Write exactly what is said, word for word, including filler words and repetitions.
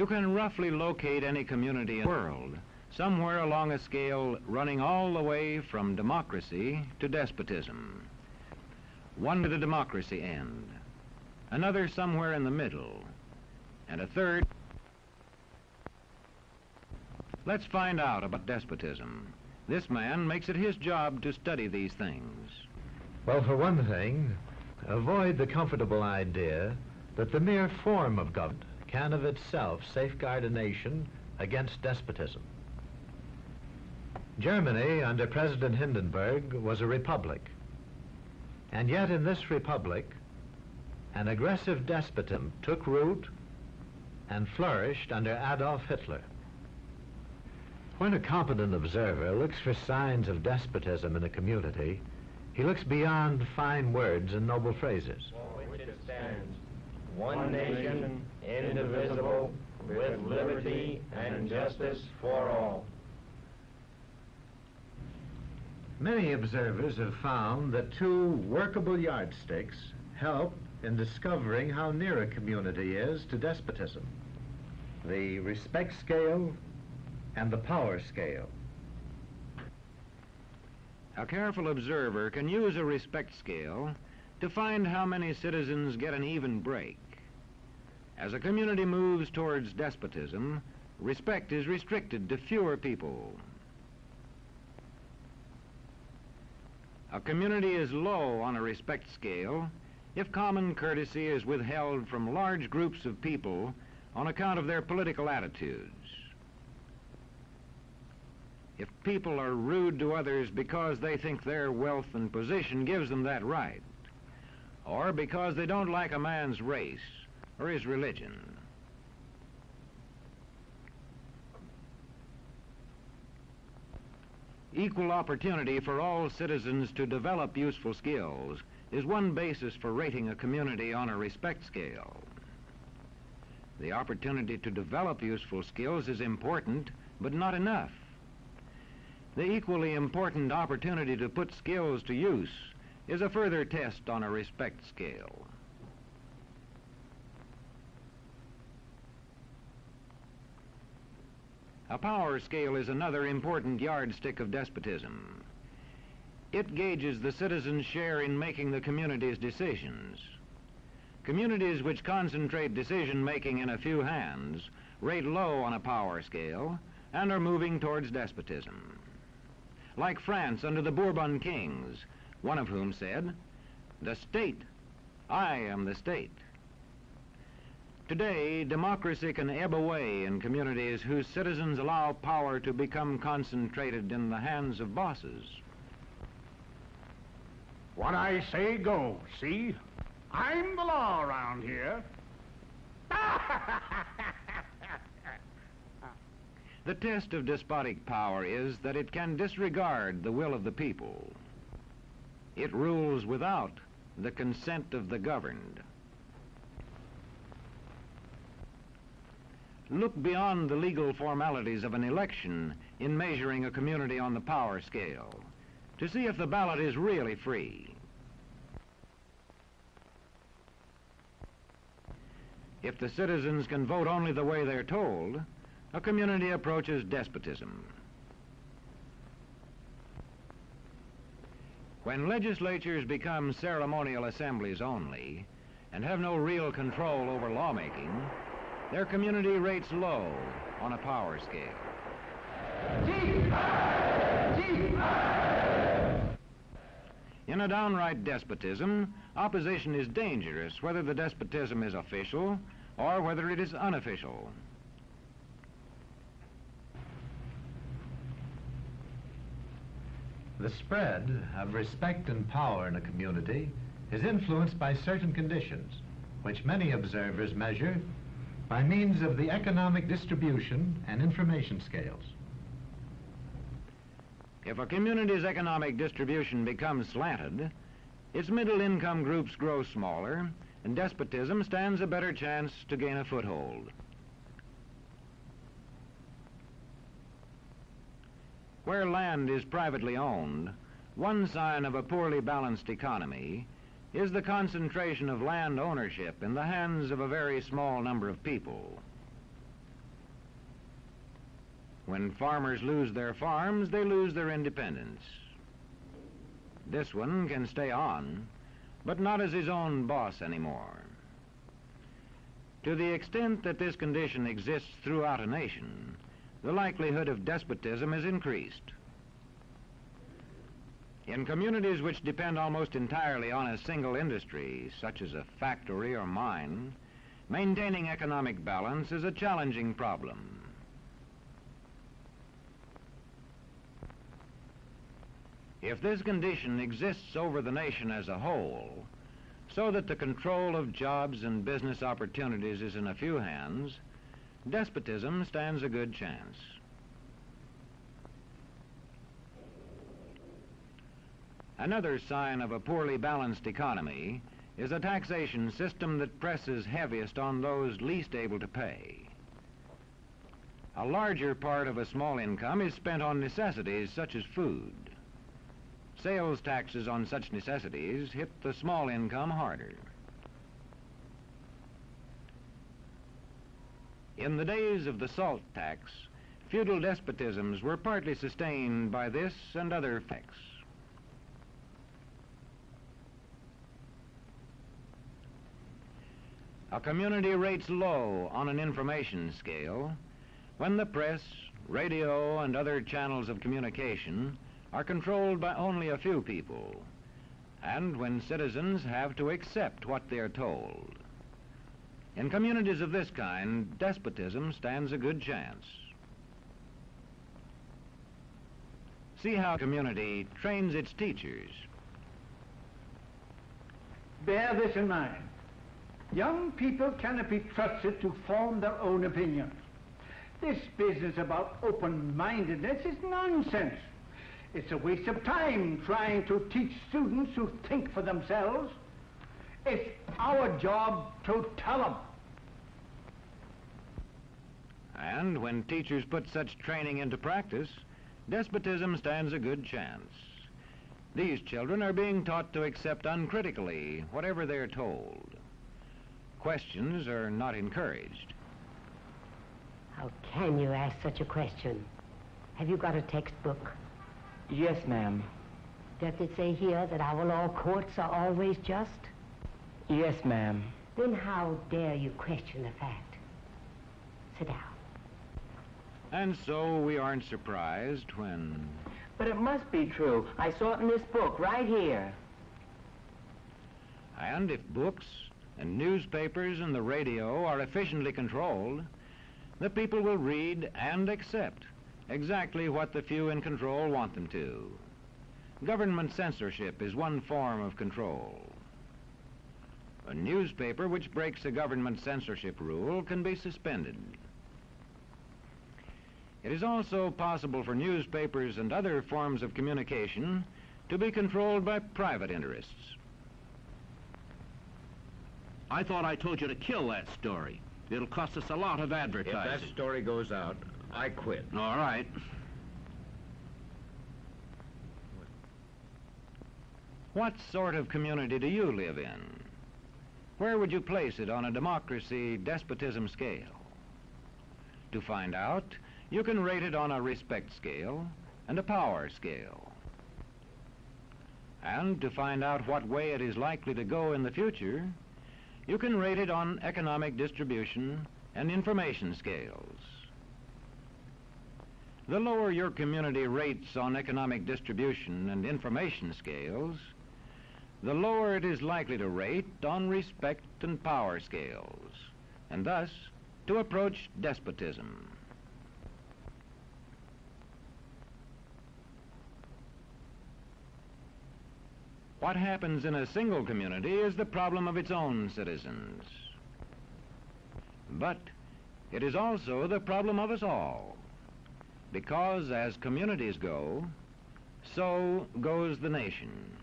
You can roughly locate any community in the world somewhere along a scale running all the way from democracy to despotism. One to the democracy end, another somewhere in the middle, and a third. Let's find out about despotism. This man makes it his job to study these things. Well, for one thing, avoid the comfortable idea that the mere form of government can of itself safeguard a nation against despotism. Germany, under President Hindenburg, was a republic. And yet in this republic, an aggressive despotism took root and flourished under Adolf Hitler. When a competent observer looks for signs of despotism in a community, he looks beyond fine words and noble phrases. For which it stands, one nation, indivisible, with liberty and justice for all. Many observers have found that two workable yardsticks help in discovering how near a community is to despotism: the respect scale and the power scale. A careful observer can use a respect scale to find how many citizens get an even break. As a community moves towards despotism, respect is restricted to fewer people. A community is low on a respect scale if common courtesy is withheld from large groups of people on account of their political attitudes. If people are rude to others because they think their wealth and position gives them that right, or because they don't like a man's race or his religion. Equal opportunity for all citizens to develop useful skills is one basis for rating a community on a respect scale. The opportunity to develop useful skills is important, but not enough. The equally important opportunity to put skills to use is a further test on a respect scale. A power scale is another important yardstick of despotism. It gauges the citizens' share in making the community's decisions. Communities which concentrate decision-making in a few hands rate low on a power scale and are moving towards despotism. Like France under the Bourbon kings, one of whom said, "The state, I am the state." Today, democracy can ebb away in communities whose citizens allow power to become concentrated in the hands of bosses. What I say goes, see? I'm the law around here. The test of despotic power is that it can disregard the will of the people. It rules without the consent of the governed. Look beyond the legal formalities of an election in measuring a community on the power scale to see if the ballot is really free. If the citizens can vote only the way they're told, a community approaches despotism. When legislatures become ceremonial assemblies only and have no real control over lawmaking, their community rates low on a power scale. In a downright despotism, opposition is dangerous, whether the despotism is official or whether it is unofficial. The spread of respect and power in a community is influenced by certain conditions, which many observers measure by means of the economic distribution and information scales. If a community's economic distribution becomes slanted, its middle income groups grow smaller, and despotism stands a better chance to gain a foothold. Where land is privately owned, one sign of a poorly balanced economy is the concentration of land ownership in the hands of a very small number of people. When farmers lose their farms, they lose their independence. This one can stay on, but not as his own boss anymore. To the extent that this condition exists throughout a nation, the likelihood of despotism is increased. In communities which depend almost entirely on a single industry, such as a factory or mine, maintaining economic balance is a challenging problem. If this condition exists over the nation as a whole, so that the control of jobs and business opportunities is in a few hands, despotism stands a good chance. Another sign of a poorly balanced economy is a taxation system that presses heaviest on those least able to pay. A larger part of a small income is spent on necessities such as food. Sales taxes on such necessities hit the small income harder. In the days of the salt tax, feudal despotisms were partly sustained by this and other effects. A community rates low on an information scale when the press, radio, and other channels of communication are controlled by only a few people, and when citizens have to accept what they are told. In communities of this kind, despotism stands a good chance. See how community trains its teachers. Bear this in mind. Young people cannot be trusted to form their own opinions. This business about open-mindedness is nonsense. It's a waste of time trying to teach students who think for themselves. It's our job to tell them. And when teachers put such training into practice, despotism stands a good chance. These children are being taught to accept uncritically whatever they're told. Questions are not encouraged. How can you ask such a question? Have you got a textbook? Yes, ma'am. Does it say here that our law courts are always just? Yes, ma'am. Then how dare you question the fact? Sit down. And so we aren't surprised when... But it must be true. I saw it in this book right here. And if books and newspapers and the radio are efficiently controlled, the people will read and accept exactly what the few in control want them to. Government censorship is one form of control. A newspaper which breaks a government censorship rule can be suspended. It is also possible for newspapers and other forms of communication to be controlled by private interests. I thought I told you to kill that story. It'll cost us a lot of advertising. If that story goes out, I quit. All right. What sort of community do you live in? Where would you place it on a democracy despotism scale? To find out, you can rate it on a respect scale and a power scale. And to find out what way it is likely to go in the future, you can rate it on economic distribution and information scales. The lower your community rates on economic distribution and information scales, the lower it is likely to rate on respect and power scales, and thus to approach despotism. What happens in a single community is the problem of its own citizens. But it is also the problem of us all. Because as communities go, so goes the nation.